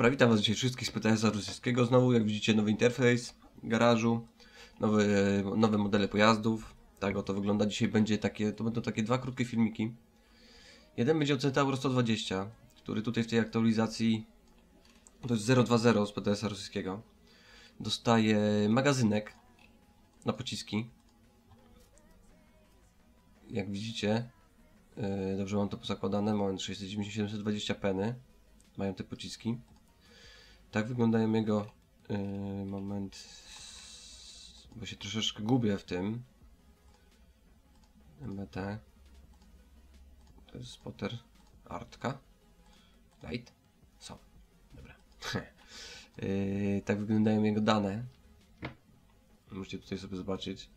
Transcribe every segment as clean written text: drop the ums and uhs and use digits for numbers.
Dobra, witam was dzisiaj wszystkich z PTS-a rosyjskiego. Znowu, jak widzicie, nowy interfejs garażu, nowe modele pojazdów. Tak oto wygląda. Dzisiaj będzie to będą takie dwa krótkie filmiki. Jeden będzie o Centauro 120, który tutaj w tej aktualizacji, to jest 020 z PTS-a rosyjskiego, dostaje magazynek na pociski. Jak widzicie, dobrze mam to pozakładane, mam 697-720 peny. Mają te pociski. Tak wyglądają jego... moment... Bo się troszeczkę gubię w tym. MBT. To jest spotter. Artka. Light. Są. Dobra. Tak wyglądają jego dane. Możecie tutaj sobie zobaczyć.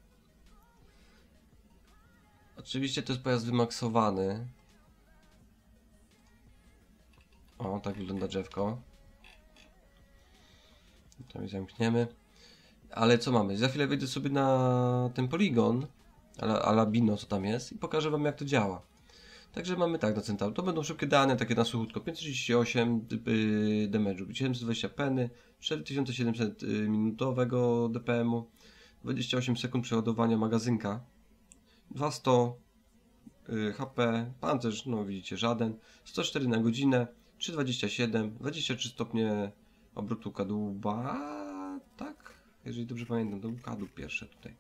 Oczywiście to jest pojazd wymaksowany. O, tak wygląda drzewko. Tam je zamkniemy. Ale co mamy? Za chwilę wejdę sobie na ten poligon, alabino co tam jest, i pokażę wam, jak to działa. Także mamy tak na Centauro. To będą szybkie dane, takie na suchutko. 538 damage'u, 720 peny, 4700 minutowego dpm-u, 28 sekund przeładowania magazynka, 200 HP, pancerz, no widzicie, żaden, 104 na godzinę, 3,27, 23 stopnie obrotu kadłuba, tak? Jeżeli dobrze pamiętam, to był kadłub pierwszy tutaj.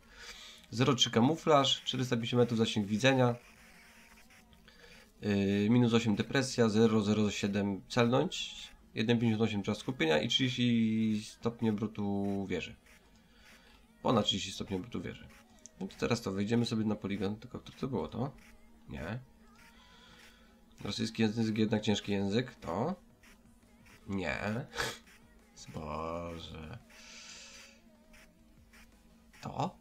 0,3 kamuflaż, 450 metrów zasięg widzenia, minus 8 depresja, 0,07 celność, 1,58 czas skupienia i 30 stopni obrotu wieży. Ponad 30 stopni obrotu wieży. No to teraz to wejdziemy sobie na poligon, tylko to było to? Nie. Rosyjski język, jednak ciężki język, to? Nie. Boże. To?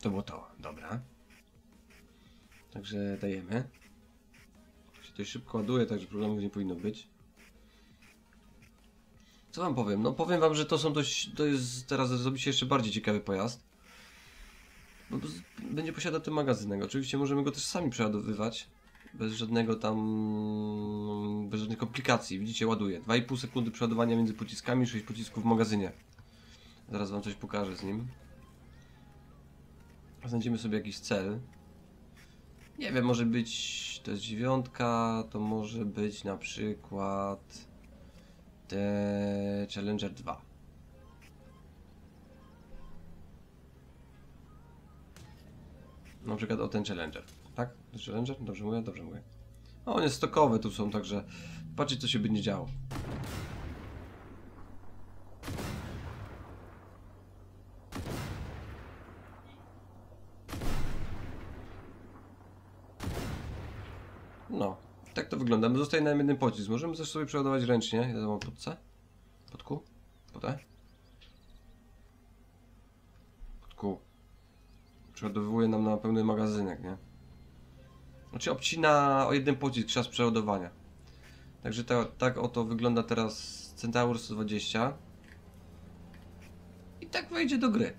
To było to, dobra. Także dajemy. Się to szybko ładuje, także problemów nie powinno być. Co wam powiem? No powiem wam, że to są dość... To jest teraz zrobi się jeszcze bardziej ciekawy pojazd. Bo będzie posiadał ten magazynek. Oczywiście możemy go też sami przeładowywać. Bez żadnego tam... Bez żadnych komplikacji. Widzicie, ładuje. 2,5 sekundy przeładowania między pociskami, 6 pocisków w magazynie. Zaraz wam coś pokażę z nim. Znajdziemy sobie jakiś cel. Nie wiem, może być... To jest 9, to może być na przykład... Challenger 2. Na przykład o ten Challenger, tak? Challenger? Dobrze mówię? Dobrze mówię. O, on jest stokowy, tu są, także patrzcie, co się będzie działo. No, tak to wygląda. My zostaje nam jeden pocisk. Możemy też sobie przeładować ręcznie. Ja to mam pod C? Pod Q? Pod E? Pod Q. Przeładowuje nam na pełny magazynek, nie? Znaczy obcina o jeden pocisk czas przeładowania. Także tak oto wygląda teraz Centaur 120. I tak wejdzie do gry.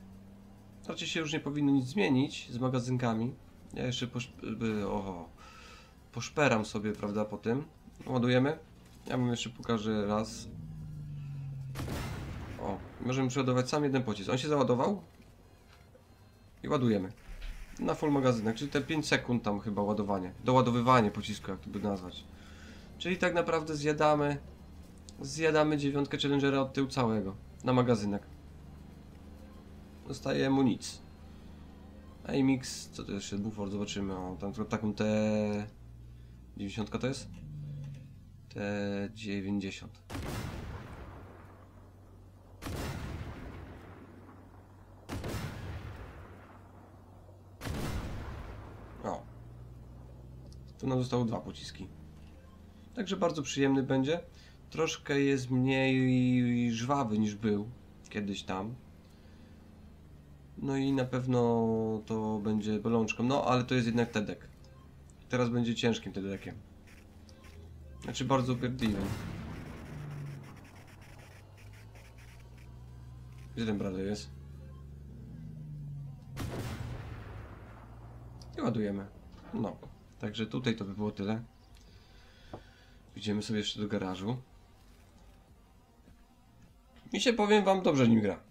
Raczej się już nie powinno nic zmienić z magazynkami. Ja jeszcze poszperam sobie, prawda, po tym. Ładujemy. Ja wam jeszcze pokażę raz. O, możemy przeładować sam jeden pocisk. On się załadował. I ładujemy. Na full magazynek, czyli te 5 sekund tam chyba ładowanie. Doładowywanie pocisku, jak to by nazwać. Czyli tak naprawdę zjadamy 9 Challengera od tyłu całego. Na magazynek. Zostaje mu nic. A i mix, co to jeszcze? Bufor, zobaczymy. O, tam tylko taką te... 90 to jest? Te 90. Tu nam zostało 2 pociski. Także bardzo przyjemny będzie. Troszkę jest mniej żwawy, niż był kiedyś tam. No i na pewno to będzie bolączką. No ale to jest jednak TEDek. Teraz będzie ciężkim TEDekiem. Znaczy bardzo upierdliwym. Gdzie ten brother jest? I ładujemy. No. Także tutaj to by było tyle. Idziemy sobie jeszcze do garażu. Mi się, powiem wam, dobrze nim gra.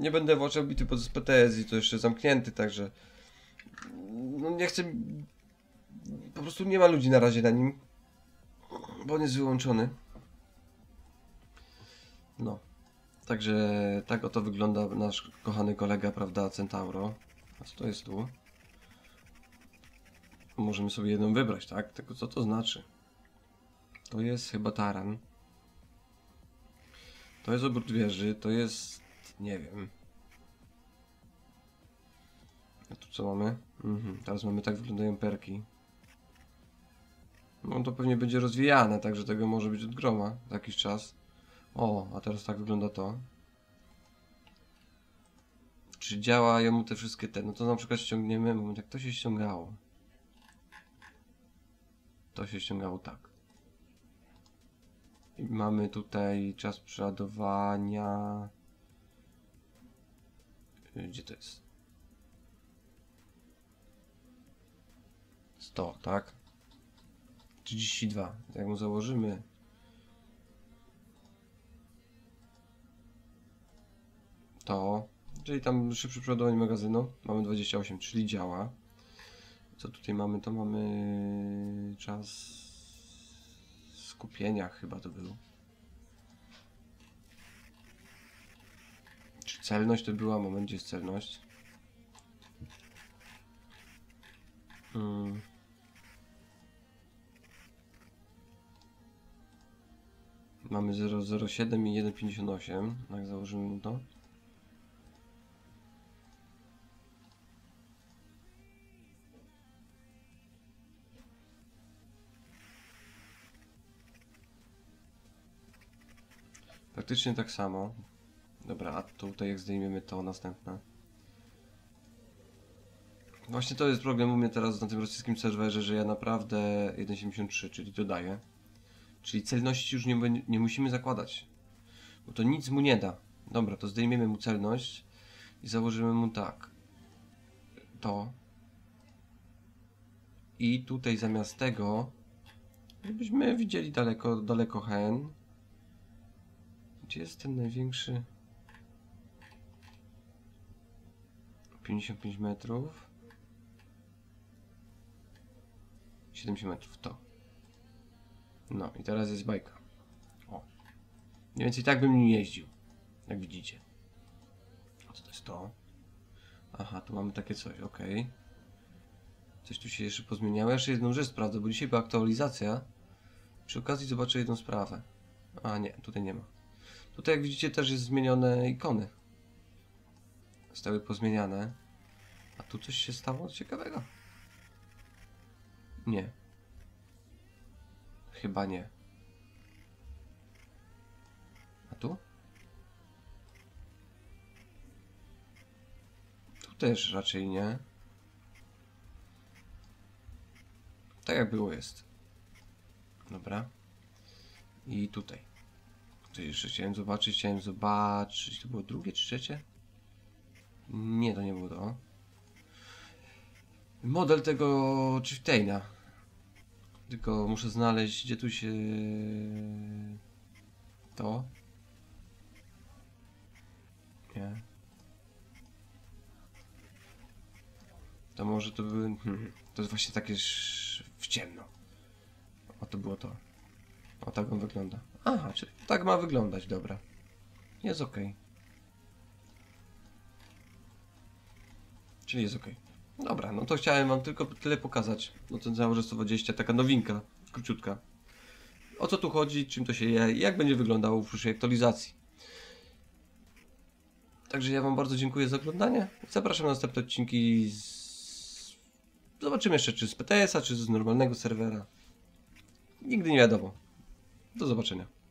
Nie będę w oczy obity, bo to jest PTS i to jeszcze zamknięty, także... No nie chcę... Po prostu nie ma ludzi na razie na nim, bo on jest wyłączony. No. Także tak oto wygląda nasz kochany kolega, prawda, Centauro. A co to jest tu? Możemy sobie jedną wybrać, tak? Tylko co to znaczy? To jest chyba taran. To jest obrót wieży, to jest... nie wiem. A tu co mamy? Teraz mamy, tak wyglądają perki. No to pewnie będzie rozwijane, także tego może być od groma za jakiś czas. O, a teraz tak wygląda to. Czy działają mu te wszystkie te... No to na przykład ściągniemy... Moment, jak to się ściągało? To się ściągało tak. I mamy tutaj czas przeładowania... Gdzie to jest? 100, tak? 32. Jak mu założymy... to, czyli tam szybsze przeładowanie magazynu, mamy 28, czyli działa. Co tutaj mamy? To mamy czas skupienia, chyba to był. Czy celność to była? Moment, gdzie jest celność? Mamy 0,07 i 1,58, jak założymy mu to. Praktycznie tak samo. Dobra, a tutaj jak zdejmiemy to następne. Właśnie to jest problem u mnie teraz na tym rosyjskim serwerze, że ja naprawdę 1,73, czyli dodaję. Czyli celności już nie musimy zakładać. Bo to nic mu nie da. Dobra, to zdejmiemy mu celność i założymy mu tak. To. I tutaj zamiast tego, żebyśmy widzieli daleko, daleko hen. Gdzie jest ten największy? 55 metrów. 70 metrów, to. No i teraz jest bajka. O. Mniej więcej tak bym nim jeździł. Jak widzicie. Co to jest to? Aha, tu mamy takie coś, ok. Coś tu się jeszcze pozmieniało. Jeszcze jedną rzecz sprawdzę, bo dzisiaj była aktualizacja. Przy okazji zobaczę jedną sprawę. A nie, tutaj nie ma. Tutaj jak widzicie też jest zmienione ikony. Zostały pozmieniane. A tu coś się stało ciekawego? Nie. Chyba nie. A tu? Tu też raczej nie. Tak jak było jest. Dobra. I tutaj. Coś jeszcze chciałem zobaczyć. To było drugie czy trzecie? Nie, to nie było to. Model tego Chieftaina. Tylko muszę znaleźć, gdzie tu się... to. Nie. To może to były... To jest właśnie takie w ciemno. O, to było to. O, tak on wygląda. Aha, czyli tak ma wyglądać, dobra. Jest ok. Czyli jest ok. Dobra, no to chciałem wam tylko tyle pokazać. No ten Challenger 120, taka nowinka, króciutka. O co tu chodzi, czym to się je i jak będzie wyglądało w przyszłej aktualizacji. Także ja wam bardzo dziękuję za oglądanie. Zapraszam na następne odcinki z... Zobaczymy jeszcze, czy z PTS-a, czy z normalnego serwera. Nigdy nie wiadomo. Do zobaczenia.